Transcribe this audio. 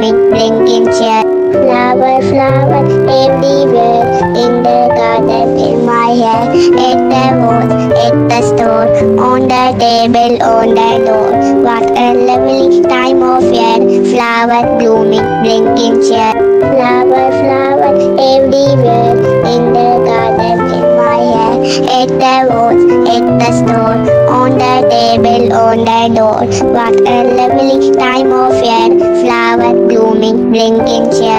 big blinking chair. Flower, flower everywhere, in the garden, in my hair, at the wall, at the store, on the table, on the door. What a lovely time of year, flower blooming, blinking chair. Flower, flower everywhere, in the garden, in my hair, at the wall, at the store, on the table, on the door. What a lovely time of year, flower blooming, blinking chair.